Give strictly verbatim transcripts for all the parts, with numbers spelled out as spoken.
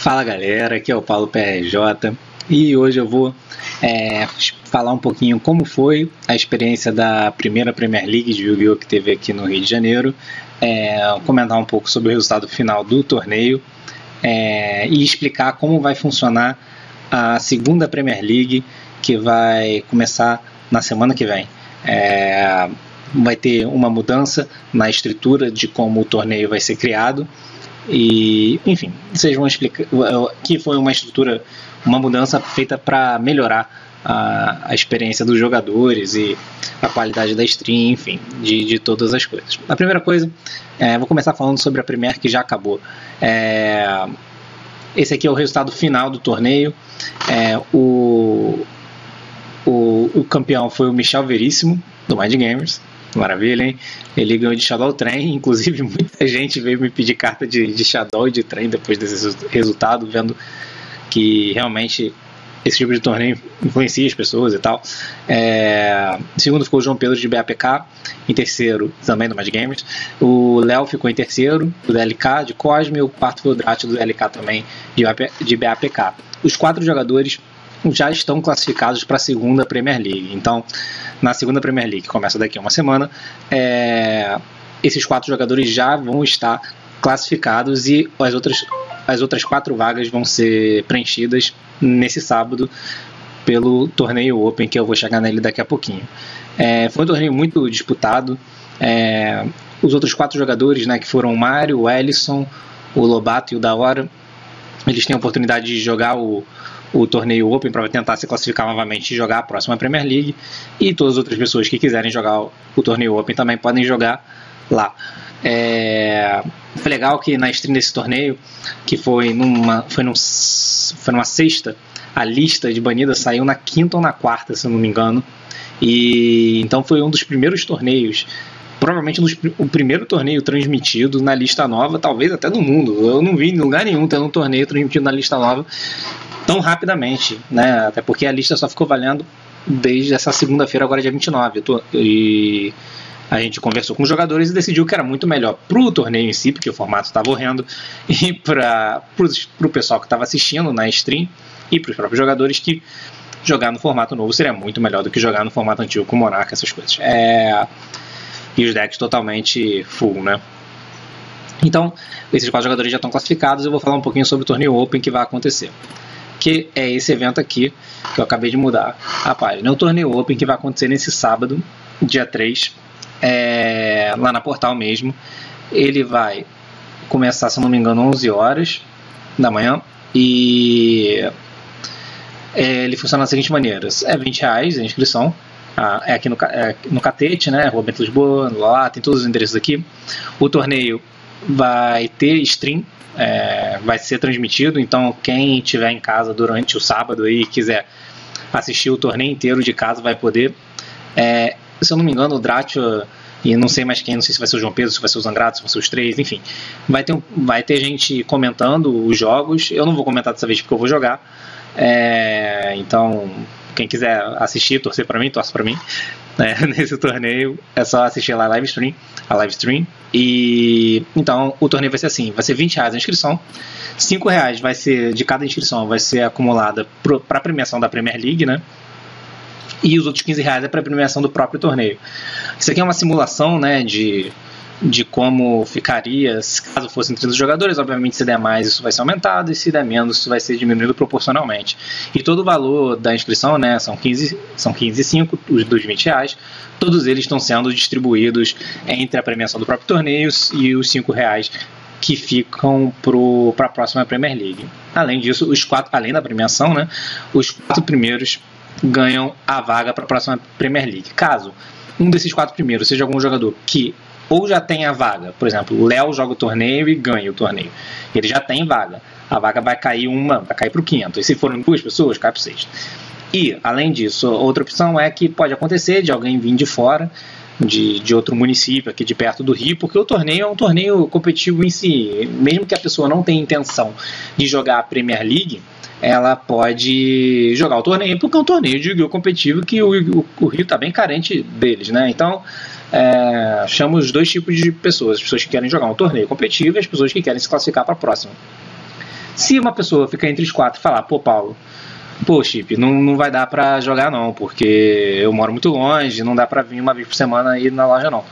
Fala galera, aqui é o Paulo P R J e hoje eu vou é, falar um pouquinho como foi a experiência da primeira Premier League de Yu-Gi-Oh! Que teve aqui no Rio de Janeiro, é, comentar um pouco sobre o resultado final do torneio é, e explicar como vai funcionar a segunda Premier League que vai começar na semana que vem. É, vai ter uma mudança na estrutura de como o torneio vai ser criado. E, enfim, vocês vão explicar que foi uma estrutura, uma mudança feita para melhorar a, a experiência dos jogadores e a qualidade da stream, enfim, de, de todas as coisas. A primeira coisa, é, vou começar falando sobre a Premier que já acabou. É, esse aqui é o resultado final do torneio. É, o, o, o campeão foi o Michel Veríssimo, do Mind Gamers. Maravilha, hein? Ele ganhou de Shadow Train, inclusive muita gente veio me pedir carta de, de Shadow e de Train depois desse resultado, vendo que realmente esse tipo de torneio influencia as pessoas e tal. É... Em segundo ficou o João Pedro de B A P K, em terceiro também do Mad Games. O Léo ficou em terceiro, do L K, de Cosme, o quarto Fildrati do L K também, de B A P K. Os quatro jogadores já estão classificados para a segunda Premier League. Então, na segunda Premier League, que começa daqui a uma semana, é, esses quatro jogadores já vão estar classificados e as outras, as outras quatro vagas vão ser preenchidas nesse sábado pelo torneio Open, que eu vou chegar nele daqui a pouquinho. É, foi um torneio muito disputado. É, os outros quatro jogadores, né, que foram o Mário, o Ellison, o Lobato e o Daora, eles têm a oportunidade de jogar o o torneio Open para tentar se classificar novamente e jogar a próxima Premier League, e todas as outras pessoas que quiserem jogar o torneio Open também podem jogar lá. É... Foi legal que na stream desse torneio, que foi numa, foi num, foi numa sexta, a lista de banidas saiu na quinta ou na quarta, se eu não me engano, e então foi um dos primeiros torneios, provavelmente o primeiro torneio transmitido na lista nova, talvez até no mundo. Eu não vi em lugar nenhum tendo um torneio transmitido na lista nova tão rapidamente, né? Até porque a lista só ficou valendo desde essa segunda-feira, agora dia vinte e nove. Tô... E a gente conversou com os jogadores e decidiu que era muito melhor para o torneio em si, porque o formato estava horrendo, e para o pessoal que estava assistindo na stream e para os próprios jogadores, que jogar no formato novo seria muito melhor do que jogar no formato antigo com Monarca, essas coisas. É... E os decks totalmente full, né? Então, esses quatro jogadores já estão classificados. Eu vou falar um pouquinho sobre o torneio Open que vai acontecer, que é esse evento aqui, que eu acabei de mudar a página. É o torneio Open que vai acontecer nesse sábado, dia três, é, lá na Portal mesmo. Ele vai começar, se não me engano, onze horas da manhã, e é, ele funciona da seguinte maneira. É vinte reais a inscrição. Ah, é aqui no, é, no Catete, né? Rua Bento Lisboa, Lala, tem todos os endereços aqui. O torneio vai ter stream, é, vai ser transmitido, então quem estiver em casa durante o sábado e quiser assistir o torneio inteiro de casa vai poder. É, se eu não me engano, o Dracio e não sei mais quem, não sei se vai ser o João Pedro, se vai ser o Zangrado, se vai ser os três, enfim. Vai ter, vai ter gente comentando os jogos. Eu não vou comentar dessa vez porque eu vou jogar. É, então... Quem quiser assistir, torcer para mim, torce para mim, né? Nesse torneio é só assistir lá a live stream, a live stream. E então o torneio vai ser assim: vai ser vinte reais a inscrição, cinco reais vai ser de cada inscrição, vai ser acumulada para a premiação da Premier League, né? E os outros quinze reais é para a premiação do próprio torneio. Isso aqui é uma simulação, né, de de como ficaria caso fossem trinta jogadores. Obviamente, se der mais, isso vai ser aumentado, e se der menos, isso vai ser diminuído proporcionalmente. E todo o valor da inscrição, né, são quinze e cinco, os dos vinte reais, todos eles estão sendo distribuídos entre a premiação do próprio torneio e os cinco reais que ficam para a próxima Premier League. Além disso, os quatro, além da premiação, né, os quatro primeiros ganham a vaga para a próxima Premier League. Caso um desses quatro primeiros seja algum jogador que ou já tem a vaga, por exemplo, o Léo joga o torneio e ganha o torneio, ele já tem vaga, a vaga vai cair uma, vai cair para o quinto, e se forem duas pessoas, cai para o sexto. E, além disso, outra opção é que pode acontecer de alguém vir de fora, de, de outro município aqui de perto do Rio, porque o torneio é um torneio competitivo em si, mesmo que a pessoa não tenha intenção de jogar a Premier League, ela pode jogar o torneio, porque é um torneio de Yu-Gi-Oh! Competitivo que o, o, o Rio está bem carente deles, né? Então, é, chama os dois tipos de pessoas: as pessoas que querem jogar um torneio competitivo e as pessoas que querem se classificar para a próxima. Se uma pessoa ficar entre os quatro e falar, pô, Paulo, pô, Chip, não, não vai dar pra jogar não, porque eu moro muito longe, não dá pra vir uma vez por semana e ir na loja não.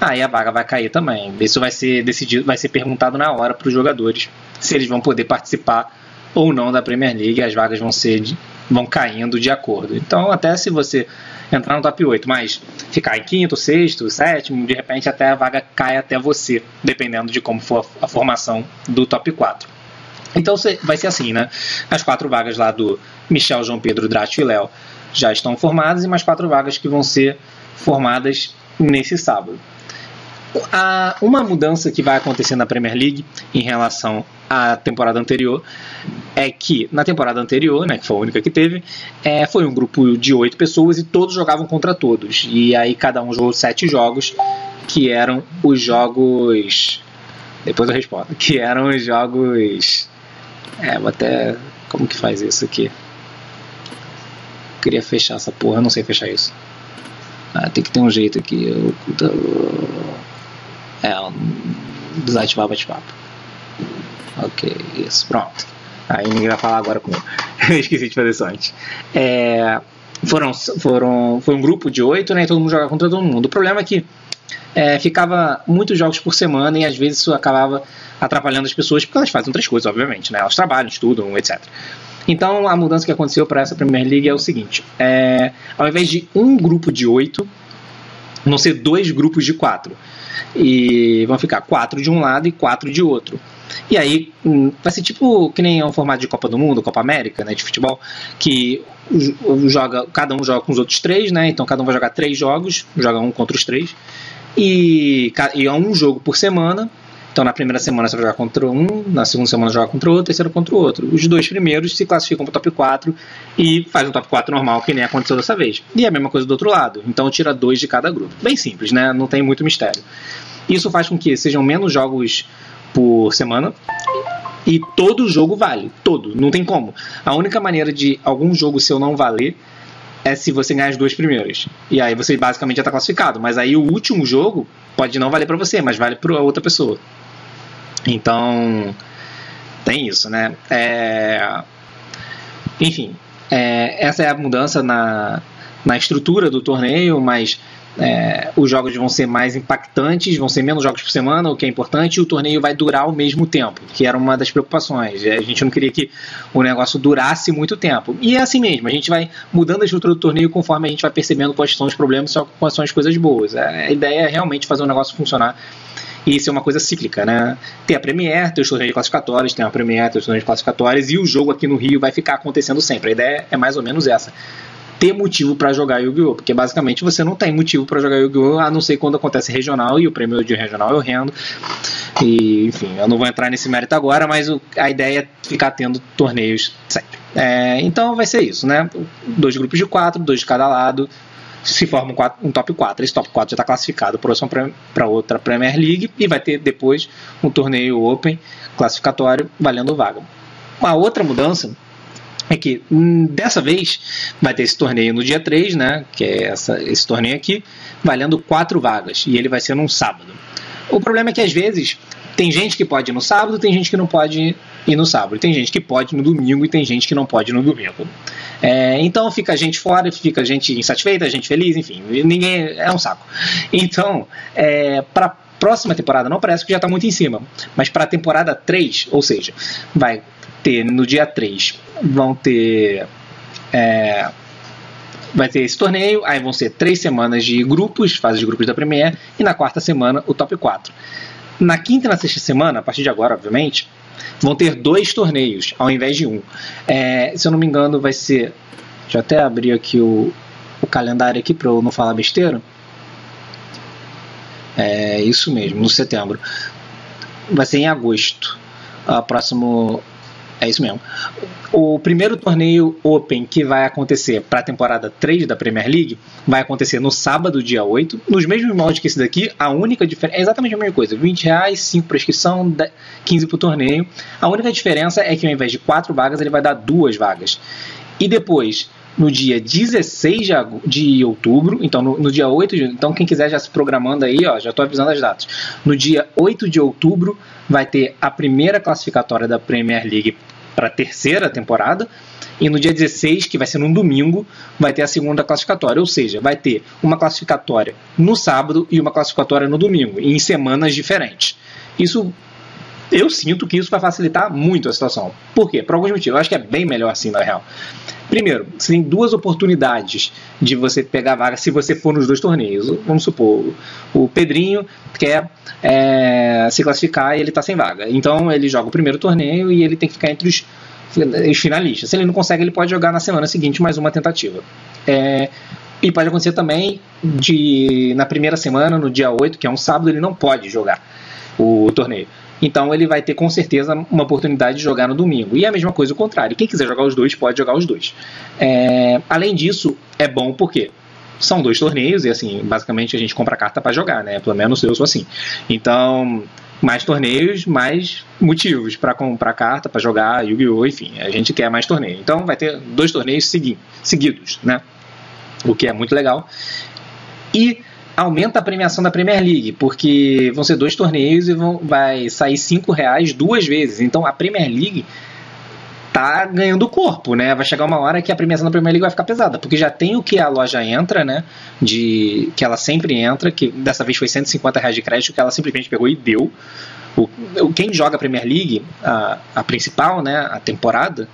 Aí a vaga vai cair também. Isso vai ser decidido, vai ser perguntado na hora para os jogadores, se eles vão poder participar ou não da Premier League. As vagas vão ser de, vão caindo de acordo. Então, até se você entrar no top oito, mas ficar em quinto, sexto, sétimo, de repente até a vaga cai até você, dependendo de como for a formação do top quatro. Então, vai ser assim, né? As quatro vagas lá do Michel, João Pedro, Dracio e Léo já estão formadas, e mais quatro vagas que vão ser formadas nesse sábado. A, uma mudança que vai acontecer na Premier League em relação à temporada anterior é que, na temporada anterior, né, que foi a única que teve, é, foi um grupo de oito pessoas e todos jogavam contra todos. E aí cada um jogou sete jogos, que eram os jogos... Depois eu respondo. Que eram os jogos... É, vou até... Como que faz isso aqui? Queria fechar essa porra, eu não sei fechar isso. Ah, tem que ter um jeito aqui. Oculta... É, desativar bate-papo. Ok, isso, pronto. Aí ninguém vai falar agora comigo. Eu esqueci de fazer isso antes. É, foram, foram, foi um grupo de oito, né? Todo mundo jogava contra todo mundo. O problema é que é, ficava muitos jogos por semana e às vezes isso acabava atrapalhando as pessoas, porque elas fazem outras coisas, obviamente, né? Elas trabalham, estudam, etcétera. Então, a mudança que aconteceu para essa Premier League é o seguinte. É, ao invés de um grupo de oito, vão ser dois grupos de quatro. E vão ficar quatro de um lado e quatro de outro. E aí vai ser tipo que nem é um formato de Copa do Mundo, Copa América, né, de futebol, que joga, cada um joga com os outros três, né? Então cada um vai jogar três jogos, joga um contra os três. E, e é um jogo por semana. Então na primeira semana você vai jogar contra um, na segunda semana joga contra o outro, terceiro contra o outro. Os dois primeiros se classificam para o top quatro e faz um top quatro normal, que nem aconteceu dessa vez. E é a mesma coisa do outro lado, então tira dois de cada grupo. Bem simples, né? Não tem muito mistério. Isso faz com que sejam menos jogos por semana e todo jogo vale, todo, não tem como. A única maneira de algum jogo seu não valer é se você ganhar as duas primeiras. E aí você basicamente já está classificado, mas aí o último jogo pode não valer para você, mas vale para outra pessoa. Então, tem isso, né? É... Enfim, é... essa é a mudança na, na estrutura do torneio, mas é... os jogos vão ser mais impactantes, vão ser menos jogos por semana, o que é importante, e o torneio vai durar ao mesmo tempo, que era uma das preocupações. A gente não queria que o negócio durasse muito tempo. E é assim mesmo, a gente vai mudando a estrutura do torneio conforme a gente vai percebendo quais são os problemas e quais são as coisas boas. A ideia é realmente fazer o negócio funcionar. E isso é uma coisa cíclica, né? Tem a Premier, tem os torneios classificatórios, tem a Premier, tem os torneios classificatórios, e o jogo aqui no Rio vai ficar acontecendo sempre. A ideia é mais ou menos essa. Ter motivo para jogar Yu-Gi-Oh! Porque basicamente você não tem motivo para jogar Yu-Gi-Oh! A não ser quando acontece regional, e o prêmio de regional é horrendo. E, enfim, eu não vou entrar nesse mérito agora, mas a ideia é ficar tendo torneios sempre. É, então vai ser isso, né? Dois grupos de quatro, dois de cada lado. Se forma um, quatro, um top quatro, esse top quatro já está classificado para outra Premier League e vai ter depois um torneio open classificatório valendo vaga. Uma outra mudança é que dessa vez vai ter esse torneio no dia três, né, que é essa, esse torneio aqui, valendo quatro vagas, e ele vai ser num sábado. O problema é que às vezes tem gente que pode ir no sábado, tem gente que não pode ir no sábado, tem gente que pode ir no domingo e tem gente que não pode ir no domingo. É, então fica a gente fora, fica a gente insatisfeita, a gente feliz, enfim, ninguém, é um saco. Então, é, para a próxima temporada, não parece que já está muito em cima, mas para a temporada três, ou seja, vai ter no dia três, vão ter... É, vai ter esse torneio, aí vão ser três semanas de grupos, fase de grupos da Premier, e na quarta semana o top quatro. Na quinta e na sexta semana, a partir de agora, obviamente, vão ter dois torneios ao invés de um. É, se eu não me engano, vai ser... Deixa eu até abrir aqui o, o calendário aqui para eu não falar besteira. É isso mesmo, no setembro. Vai ser em agosto. A próximo... É isso mesmo. O primeiro torneio Open que vai acontecer para a temporada três da Premier League vai acontecer no sábado, dia oito. Nos mesmos moldes que esse daqui, a única diferença é exatamente a mesma coisa: vinte reais, cinco para inscrição, quinze para o torneio. A única diferença é que ao invés de quatro vagas, ele vai dar duas vagas. E depois, no dia dezesseis de outubro, então no, no dia oito de... Então quem quiser já se programando aí, ó, já estou avisando as datas. No dia oito de outubro vai ter a primeira classificatória da Premier League para a terceira temporada. E no dia dezesseis, que vai ser num domingo, vai ter a segunda classificatória. Ou seja, vai ter uma classificatória no sábado e uma classificatória no domingo, em semanas diferentes. Isso, eu sinto que isso vai facilitar muito a situação. Por quê? Por alguns motivos. Eu acho que é bem melhor assim, na real. Primeiro, você tem duas oportunidades de você pegar a vaga se você for nos dois torneios. Vamos supor, o Pedrinho quer é, se classificar e ele está sem vaga. Então, ele joga o primeiro torneio e ele tem que ficar entre os... os finalistas. Se ele não consegue, ele pode jogar na semana seguinte mais uma tentativa. É, e pode acontecer também de na primeira semana, no dia oito, que é um sábado, ele não pode jogar o torneio. Então ele vai ter com certeza uma oportunidade de jogar no domingo. E a mesma coisa o contrário. Quem quiser jogar os dois, pode jogar os dois. É, além disso, é bom porque são dois torneios e assim, basicamente a gente compra carta para jogar, né? Pelo menos eu sou assim. Então... mais torneios, mais motivos para comprar carta, para jogar Yu-Gi-Oh! Enfim, a gente quer mais torneio. Então vai ter dois torneios segui seguidos, né? O que é muito legal. E aumenta a premiação da Premier League, porque vão ser dois torneios e vão, vai sair cinco reais duas vezes. Então a Premier League tá ganhando corpo, né? Vai chegar uma hora que a premiação da Premier League vai ficar pesada, porque já tem o que a loja entra, né? De, que ela sempre entra, que dessa vez foi cento e cinquenta reais de crédito, que ela simplesmente pegou e deu. O, quem joga a Premier League, a, a principal, né? A temporada,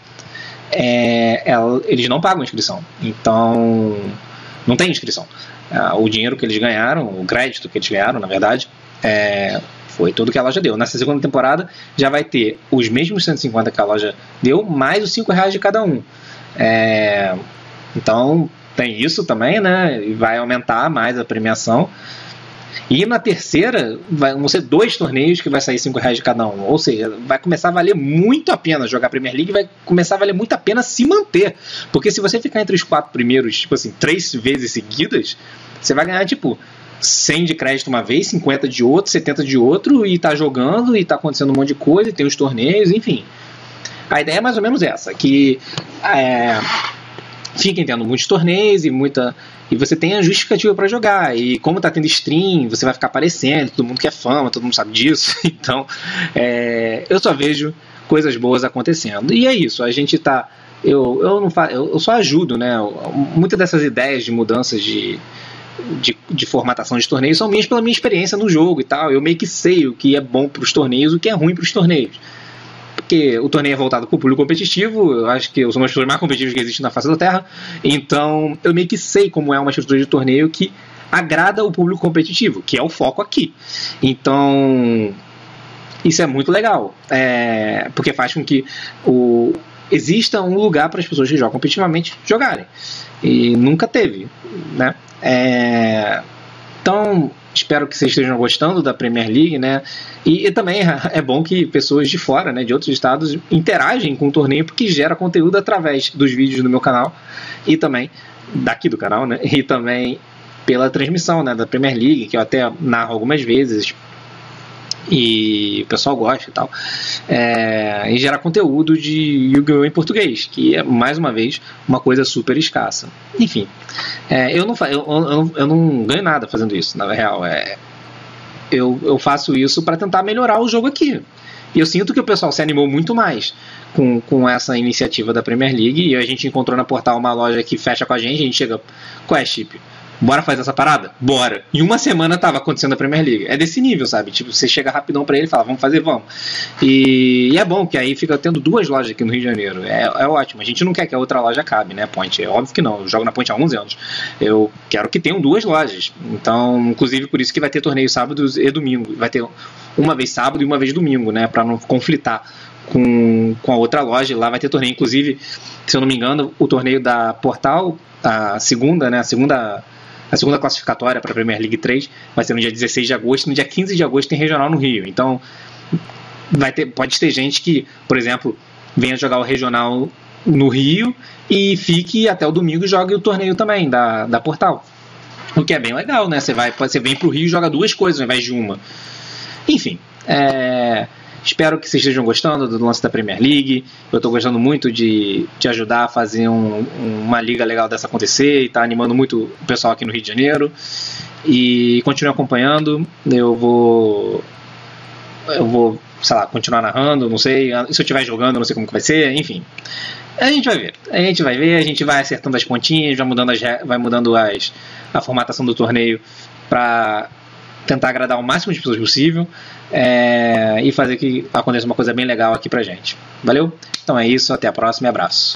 é, ela, eles não pagam inscrição. Então, não tem inscrição. O dinheiro que eles ganharam, o crédito que eles ganharam, na verdade, é... foi tudo que a loja deu. Nessa segunda temporada já vai ter os mesmos cento e cinquenta que a loja deu, mais os cinco reais de cada um. É... Então tem isso também, né? E vai aumentar mais a premiação. E na terceira vai, vão ser dois torneios que vai sair cinco reais de cada um. Ou seja, vai começar a valer muito a pena jogar a Premier League, vai começar a valer muito a pena se manter. Porque se você ficar entre os quatro primeiros, tipo assim, três vezes seguidas, você vai ganhar tipo cem de crédito uma vez, cinquenta de outro, setenta de outro, e tá jogando e tá acontecendo um monte de coisa, e tem os torneios, enfim. A ideia é mais ou menos essa, que é, fiquem tendo muitos torneios e muita, e você tem a justificativa para jogar, e como tá tendo stream, você vai ficar aparecendo, todo mundo quer fama, todo mundo sabe disso, então é, eu só vejo coisas boas acontecendo, e é isso, a gente tá, eu, eu, não fa, eu, eu só ajudo, né, muitas dessas ideias de mudanças de De, de formatação de torneios são minhas pela minha experiência no jogo e tal. Eu meio que sei o que é bom para os torneios e o que é ruim para os torneios. Porque o torneio é voltado para o público competitivo, eu acho que eu sou uma das pessoas mais competitivas que existe na face da Terra. Então eu meio que sei como é uma estrutura de torneio que agrada o público competitivo, que é o foco aqui. Então isso é muito legal, é, porque faz com que o... exista um lugar para as pessoas que jogam competitivamente jogarem. E nunca teve, né? É... Então, espero que vocês estejam gostando da Premier League, né? E, e também é bom que pessoas de fora, né, de outros estados, interagem com o torneio, porque gera conteúdo através dos vídeos do meu canal e também daqui do canal, né? E também pela transmissão, né, da Premier League, que eu até narro algumas vezes. E o pessoal gosta e tal, é, e gerar conteúdo de Yu-Gi-Oh! Em português, que é, mais uma vez, uma coisa super escassa. Enfim, é, eu, não fa eu, eu, eu não ganho nada fazendo isso, na real. É, eu, eu faço isso para tentar melhorar o jogo aqui. E eu sinto que o pessoal se animou muito mais com, com essa iniciativa da Premier League. E a gente encontrou na Portal uma loja que fecha com a gente, a gente chega... Qual é, Chip? Bora fazer essa parada? Bora. Em uma semana tava acontecendo a Premier League. É desse nível, sabe? Tipo, você chega rapidão pra ele e fala, vamos fazer, vamos. E, e é bom, que aí fica tendo duas lojas aqui no Rio de Janeiro. É, é ótimo. A gente não quer que a outra loja acabe, né, Point? É óbvio que não. Eu jogo na Point há onze anos. Eu quero que tenham duas lojas. Então, inclusive, por isso que vai ter torneio sábados e domingo. Vai ter uma vez sábado e uma vez domingo, né? Pra não conflitar com, com a outra loja. Lá vai ter torneio. Inclusive, se eu não me engano, o torneio da Portal, a segunda, né? A segunda... A segunda classificatória para a Premier League três vai ser no dia dezesseis de agosto. No dia quinze de agosto tem regional no Rio. Então, vai ter, pode ter gente que, por exemplo, venha jogar o regional no Rio e fique até o domingo e jogue o torneio também da, da Portal. O que é bem legal, né? Você, vai, você vem para o Rio e joga duas coisas ao invés de uma. Enfim, é... espero que vocês estejam gostando do lance da Premier League. Eu estou gostando muito de te ajudar a fazer um, uma liga legal dessa acontecer. E tá animando muito o pessoal aqui no Rio de Janeiro. E continue acompanhando. Eu vou, eu vou sei lá, continuar narrando, não sei, se eu estiver jogando, não sei como que vai ser, enfim. A gente vai ver, a gente vai ver, a gente vai acertando as pontinhas, vai mudando, as, vai mudando as, a formatação do torneio para tentar agradar o máximo de pessoas possível é, e fazer que aconteça uma coisa bem legal aqui pra gente. Valeu? Então é isso, até a próxima e abraço.